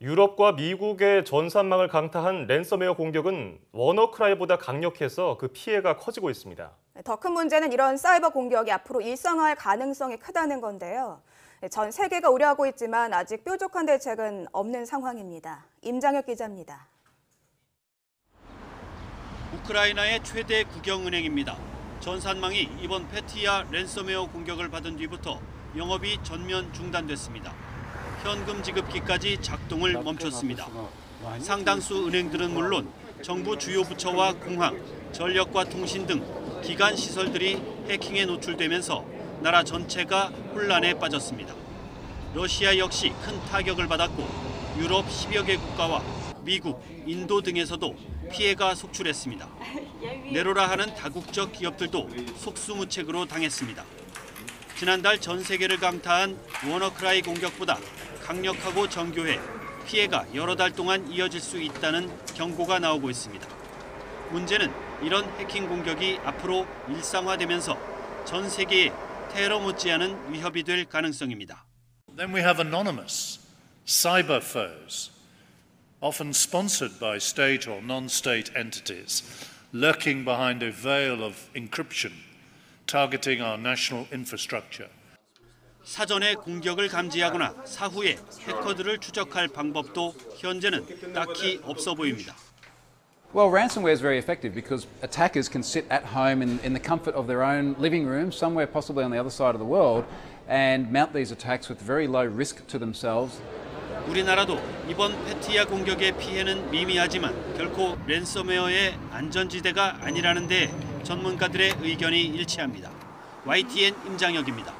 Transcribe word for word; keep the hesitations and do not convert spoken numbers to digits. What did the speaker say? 유럽과 미국의 전산망을 강타한 랜섬웨어 공격은 워너크라이보다 강력해서 그 피해가 커지고 있습니다. 더 큰 문제는 이런 사이버 공격이 앞으로 일상화할 가능성이 크다는 건데요. 전 세계가 우려하고 있지만 아직 뾰족한 대책은 없는 상황입니다. 임장혁 기자입니다. 우크라이나의 최대 국영은행입니다. 전산망이 이번 페티야 랜섬웨어 공격을 받은 뒤부터 영업이 전면 중단됐습니다. 현금 지급기까지 작동을 멈췄습니다. 상당수 은행들은 물론 정부 주요 부처와 공항, 전력과 통신 등 기간 시설들이 해킹에 노출되면서 나라 전체가 혼란에 빠졌습니다. 러시아 역시 큰 타격을 받았고 유럽 십여 개 국가와 미국, 인도 등에서도 피해가 속출했습니다. 내로라 하는 다국적 기업들도 속수무책으로 당했습니다. 지난달 전 세계를 강타한 워너크라이 공격보다 강력하고 정교해 피해가 여러 달 동안 이어질 수 있다는 경고가 나오고 있습니다. 문제는 이런 해킹 공격이 앞으로 일상화되면서 전 세계에 테러 못지않은 위협이 될 가능성입니다. Then we have anonymous cyber foes, often sponsored by state or non-state entities, lurking behind a veil of encryption, targeting our national infrastructure. 사전에 공격을 감지하거나 사후에 해커들을 추적할 방법도 현재는 딱히 없어 보입니다. Well, ransomware is very effective because attackers can sit at home in, in the comfort of their own living room, somewhere possibly on the other side of the world, and mount these attacks with very low risk to themselves. 우리나라도 이번 페티야 공격의 피해는 미미하지만 결코 랜섬웨어의 안전지대가 아니라는 데 전문가들의 의견이 일치합니다. 와이티엔 임장혁입니다.